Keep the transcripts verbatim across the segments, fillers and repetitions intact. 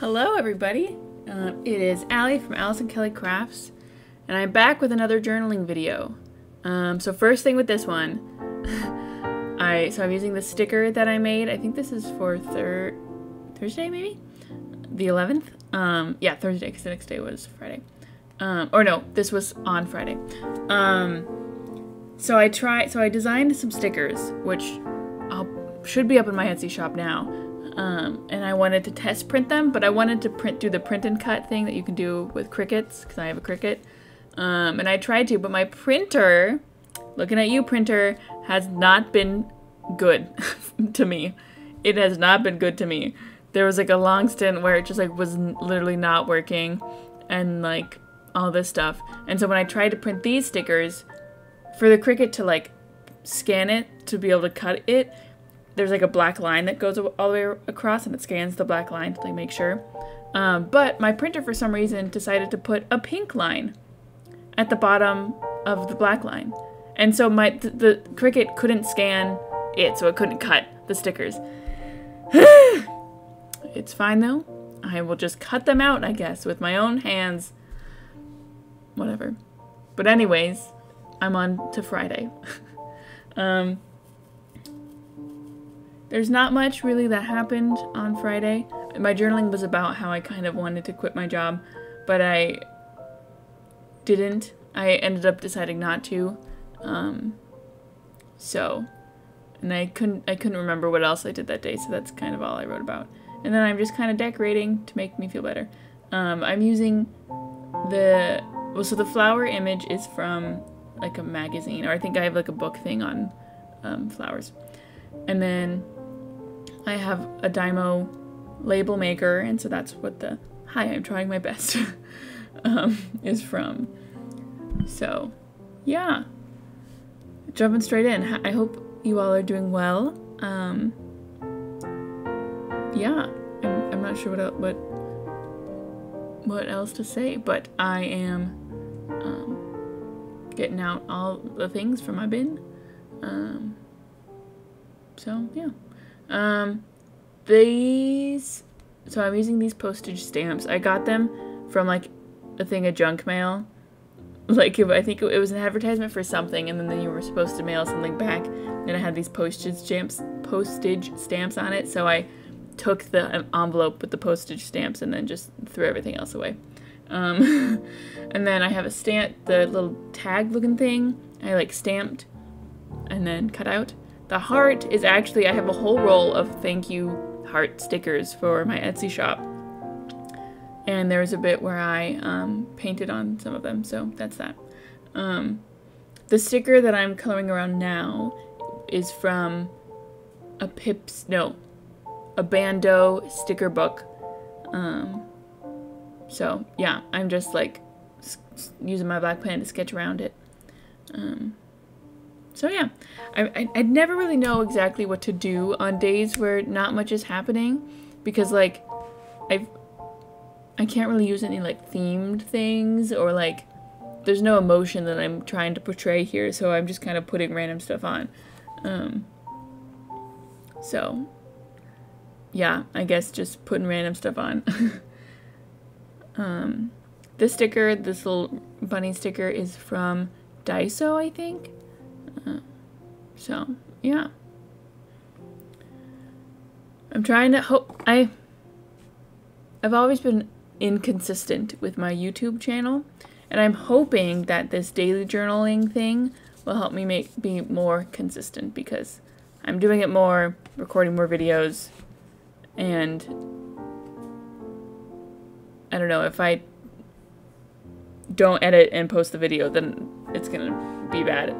Hello everybody, uh, it is Allie from Allison Kelly Crafts, and I'm back with another journaling video. Um, so first thing with this one, I so I'm using the sticker that I made. I think this is for thir Thursday maybe? The eleventh? Um, yeah, Thursday, because the next day was Friday. Um, or no, this was on Friday. Um, so I tried, so I designed some stickers, which I'll, should be up in my Etsy shop now. Um, and I wanted to test print them, but I wanted to print do the print and cut thing that you can do with Cricuts, because I have a Cricut. Um, and I tried to, but my printer, looking at you printer, has not been good to me. It has not been good to me. There was like a long stint where it just like was literally not working and like all this stuff. And so when I tried to print these stickers, for the Cricut to like scan it, to be able to cut it, there's like a black line that goes all the way across and it scans the black line to like make sure. Um, but my printer for some reason decided to put a pink line at the bottom of the black line. And so my th the Cricut couldn't scan it, so it couldn't cut the stickers. It's fine though. I will just cut them out, I guess, with my own hands. Whatever. But anyways, I'm on to Friday. um... There's not much really that happened on Friday. My journaling was about how I kind of wanted to quit my job, but I didn't. I ended up deciding not to. Um, so, and I couldn't I couldn't remember what else I did that day, so that's kind of all I wrote about. And then I'm just kind of decorating to make me feel better. Um, I'm using the, well, so the flower image is from like a magazine, or I think I have like a book thing on um, flowers. And then I have a Dymo label maker, and so that's what the "Hi, I'm trying my best" um, is from. So, yeah, jumping straight in. I hope you all are doing well. Um, yeah, I'm, I'm not sure what el what what else to say, but I am um, getting out all the things from my bin. Um, So, yeah. Um, these... So I'm using these postage stamps. I got them from, like, a thing of junk mail. Like, I think it was an advertisement for something, and then you were supposed to mail something back, and it had these postage stamps, postage stamps on it, so I took the envelope with the postage stamps and then just threw everything else away. Um, and then I have a stamp, the little tag-looking thing I, like, stamped and then cut out. The heart is actually, I have a whole roll of thank you heart stickers for my Etsy shop. And there was a bit where I um, painted on some of them, so that's that. Um, the sticker that I'm coloring around now is from a Pips, no, a Bando sticker book. Um, so yeah, I'm just like using my black pen to sketch around it. Um, So yeah, I, I, I never really know exactly what to do on days where not much is happening, because like, I've, I can't really use any like themed things, or like, there's no emotion that I'm trying to portray here, so I'm just kind of putting random stuff on. Um, so, yeah, I guess just putting random stuff on. um, this sticker, this little bunny sticker, is from Daiso, I think. Uh, so, yeah. I'm trying to hope... I, I've always been inconsistent with my YouTube channel, and I'm hoping that this daily journaling thing will help me make be more consistent, because I'm doing it more, recording more videos, and I don't know, if I don't edit and post the video, then it's gonna be bad.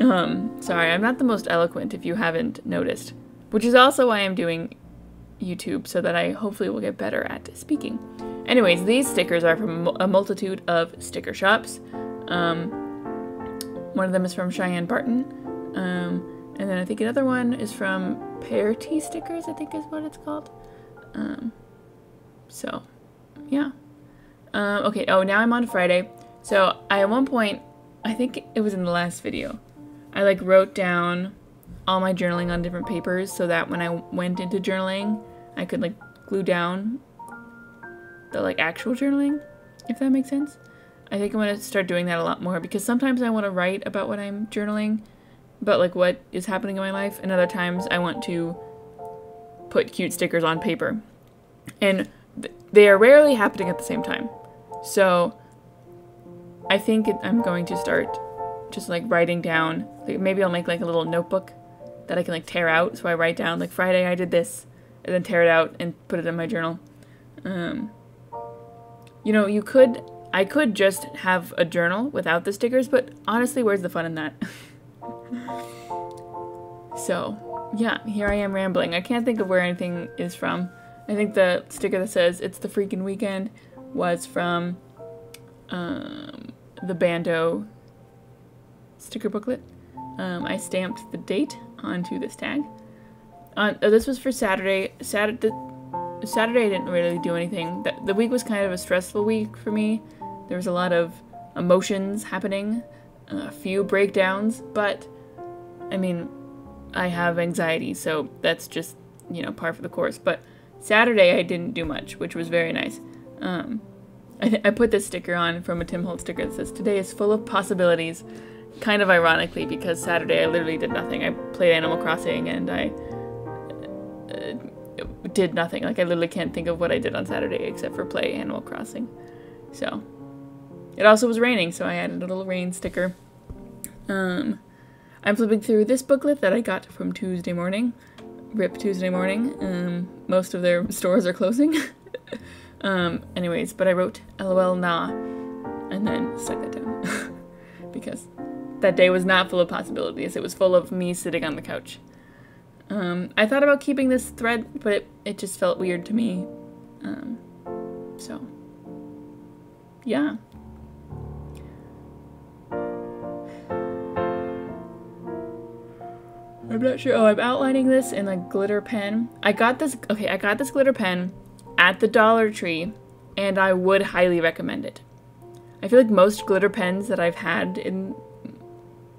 Um, sorry, I'm not the most eloquent if you haven't noticed, which is also why I'm doing YouTube, so that I hopefully will get better at speaking. Anyways, these stickers are from a multitude of sticker shops. Um, one of them is from Cheyenne Barton, um, and then I think another one is from Pear Tea Stickers, I think is what it's called. Um, so, yeah. Um, okay, oh, now I'm on Friday. So, I at one point... I think it was in the last video, I like wrote down all my journaling on different papers so that when I went into journaling, I could like glue down the like actual journaling, if that makes sense. I think I'm going to start doing that a lot more, because sometimes I want to write about what I'm journaling, but like what is happening in my life, and other times I want to put cute stickers on paper. And th they are rarely happening at the same time. So I think it, I'm going to start just like writing down, like maybe I'll make like a little notebook that I can like tear out. So I write down like Friday I did this, and then tear it out and put it in my journal. Um, you know, you could, I could just have a journal without the stickers, but honestly, where's the fun in that? So yeah, here I am rambling. I can't think of where anything is from. I think the sticker that says it's the freaking weekend was from um, the Bando sticker booklet. Um, I stamped the date onto this tag. On, oh, this was for Saturday. Saturday, Saturday I didn't really do anything. The, the week was kind of a stressful week for me. There was a lot of emotions happening, a few breakdowns, but I mean, I have anxiety, so that's just, you know, par for the course. But Saturday I didn't do much, which was very nice. Um, I, I put this sticker on from a Tim Holtz sticker that says, "Today is full of possibilities," kind of ironically, because Saturday I literally did nothing. I played Animal Crossing and I uh, did nothing. Like, I literally can't think of what I did on Saturday except for play Animal Crossing. So, it also was raining, so I added a little rain sticker. Um, I'm flipping through this booklet that I got from Tuesday Morning. Rip Tuesday Morning. Um, most of their stores are closing. um, anyways, but I wrote LOL nah, and then stuck that down. Because that day was not full of possibilities. It was full of me sitting on the couch. Um, I thought about keeping this thread, but it, it just felt weird to me. Um, so, yeah. I'm not sure. Oh, I'm outlining this in a glitter pen. I got this. Okay, I got this glitter pen at the Dollar Tree, and I would highly recommend it. I feel like most glitter pens that I've had in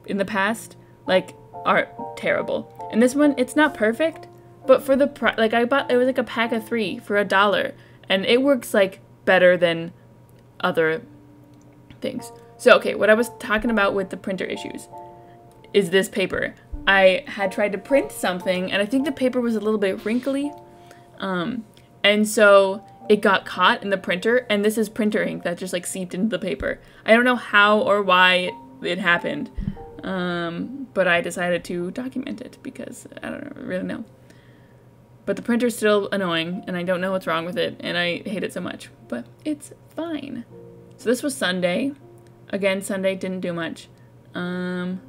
in the past, like, are terrible. And this one, it's not perfect, but for the price, like, I bought, it was like a pack of three for a dollar, and it works, like, better than other things. So, okay, what I was talking about with the printer issues is this paper. I had tried to print something, and I think the paper was a little bit wrinkly, um, and so it got caught in the printer, and this is printer ink that just like seeped into the paper. I don't know how or why it, it happened, um, but I decided to document it because I don't really know. But the printer's still annoying, and I don't know what's wrong with it, and I hate it so much, but it's fine. So this was Sunday. Again, Sunday didn't do much. Um,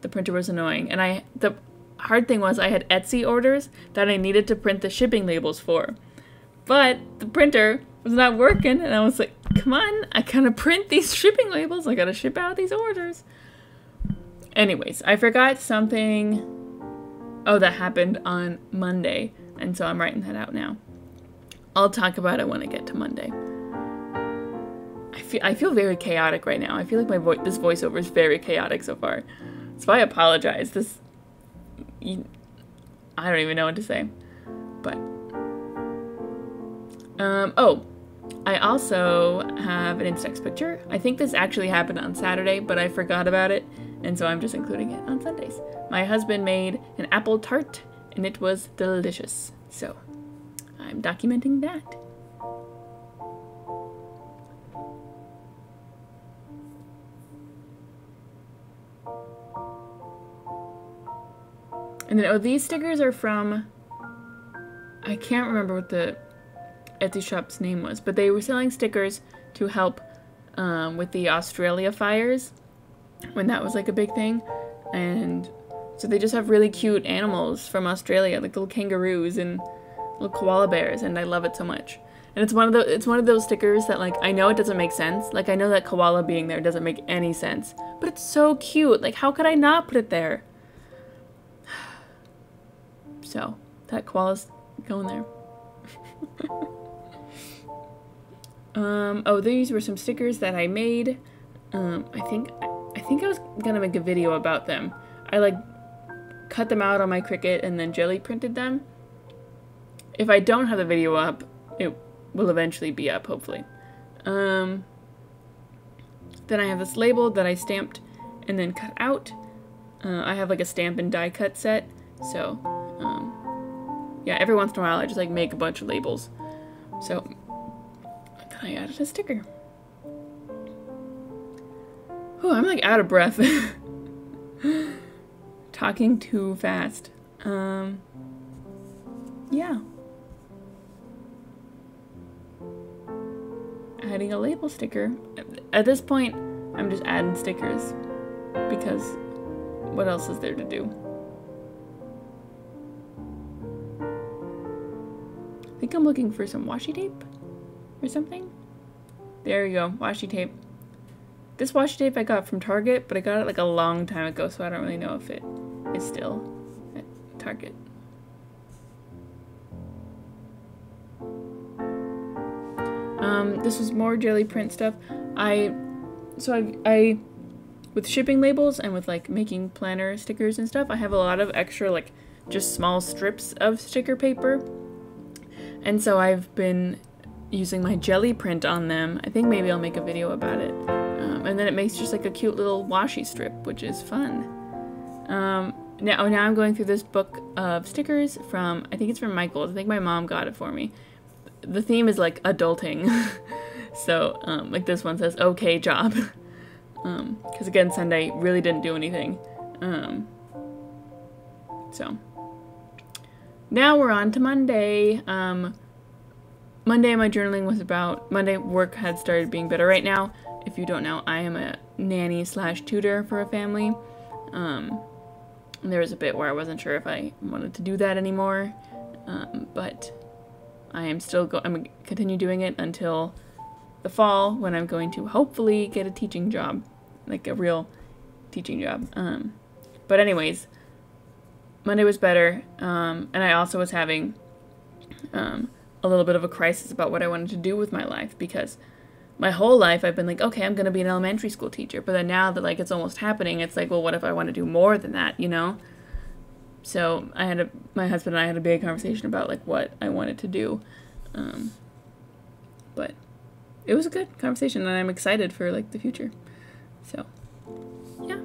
the printer was annoying, and I the hard thing was I had Etsy orders that I needed to print the shipping labels for. But the printer was not working, and I was like, come on, I gotta print these shipping labels. I gotta ship out these orders. Anyways, I forgot something. Oh, that happened on Monday, and so I'm writing that out now. I'll talk about it when I get to Monday. I feel, I feel very chaotic right now. I feel like my vo this voiceover is very chaotic so far. So I apologize. This, you, I don't even know what to say. But Um, oh, I also have an Instax picture. I think this actually happened on Saturday, but I forgot about it, and so I'm just including it on Sundays. My husband made an apple tart, and it was delicious. So, I'm documenting that. And then, oh, these stickers are from, I can't remember what the Etsy shop's name was, but they were selling stickers to help um, with the Australia fires when that was like a big thing, and so they just have really cute animals from Australia, like little kangaroos and little koala bears, and I love it so much. And it's one of the it's one of those stickers that, like, I know it doesn't make sense, like I know that koala being there doesn't make any sense, but it's so cute. Like, how could I not put it there? So that koala's going there. Um, oh, these were some stickers that I made. Um, I think, I think I was gonna make a video about them. I, like, cut them out on my Cricut and then jelly printed them. if I don't have the video up, it will eventually be up, hopefully. Um, then I have this label that I stamped and then cut out. Uh, I have like a stamp and die cut set, so um, yeah, every once in a while I just like make a bunch of labels. So then I added a sticker. Oh, I'm like out of breath. Talking too fast. Um, yeah. Adding a label sticker. At this point, I'm just adding stickers because what else is there to do? I think I'm looking for some washi tape or something. There you go, washi tape. This washi tape I got from Target, but I got it like a long time ago, so I don't really know if it is still at Target. Um, this was more jelly print stuff. I, so I, I, with shipping labels and with like making planner stickers and stuff, I have a lot of extra like just small strips of sticker paper. And so I've been using my jelly print on them. I think maybe I'll make a video about it. Um, and then it makes just like a cute little washi strip, which is fun. Um, now, now I'm going through this book of stickers from, I think it's from Michaels. I think my mom got it for me. The theme is like adulting. So um, like this one says, okay job. Um, cause again, Sunday really didn't do anything. Um, so now we're on to Monday. Um, Monday, my journaling was about, Monday work had started being better right now. If you don't know, I am a nanny slash tutor for a family. Um, there was a bit where I wasn't sure if I wanted to do that anymore, um, but I am still going, I'm going to continue doing it until the fall when I'm going to hopefully get a teaching job, like a real teaching job. Um, but anyways, Monday was better, um, and I also was having um, a little bit of a crisis about what I wanted to do with my life, because my whole life I've been like, okay, I'm going to be an elementary school teacher. But then now that like it's almost happening, it's like, well, what if I want to do more than that, you know? So I had a, my husband and I had a big conversation about like what I wanted to do. Um, but it was a good conversation, and I'm excited for like the future. So yeah,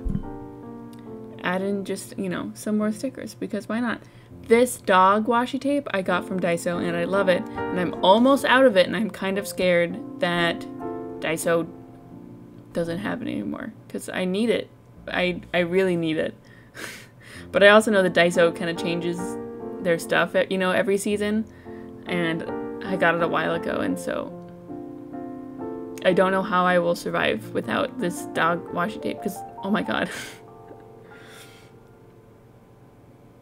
add in just, you know, some more stickers because why not? This dog washi tape I got from Daiso and I love it, and I'm almost out of it, and I'm kind of scared that Daiso doesn't have it anymore because I need it. I, I really need it. But I also know that Daiso kind of changes their stuff, you know, every season, and I got it a while ago, and so I don't know how I will survive without this dog washi tape because, oh my god.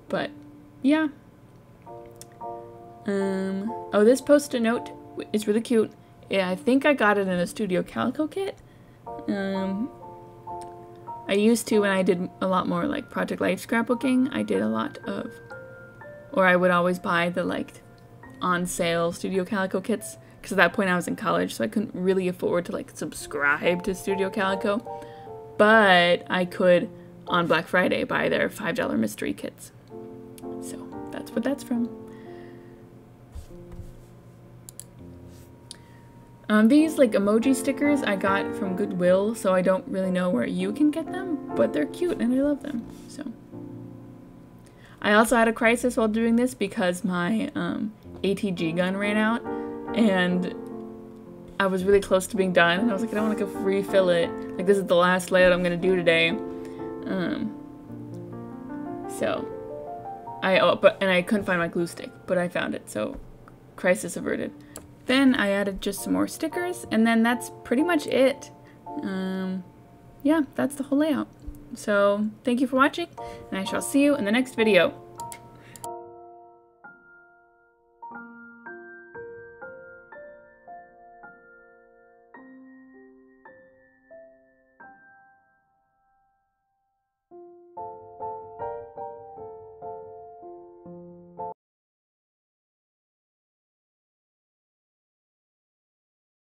But yeah. Um, oh, this post-it note is really cute. Yeah, I think I got it in a Studio Calico kit. Um, I used to when I did a lot more like Project Life scrapbooking. I did a lot of, or I would always buy the like on sale Studio Calico kits, because at that point I was in college, so I couldn't really afford to like subscribe to Studio Calico, but I could on Black Friday buy their five dollar mystery kits. So that's what that's from. Um, these like emoji stickers I got from Goodwill, so I don't really know where you can get them, but they're cute and I love them. So I also had a crisis while doing this because my um, A T G gun ran out, and I was really close to being done, and I was like, I don't want to go refill it. Like, this is the last layout I'm gonna do today. Um, so I oh, but and I couldn't find my glue stick, but I found it. So crisis averted. Then I added just some more stickers, and then that's pretty much it. Um, yeah, that's the whole layout. So thank you for watching, and I shall see you in the next video.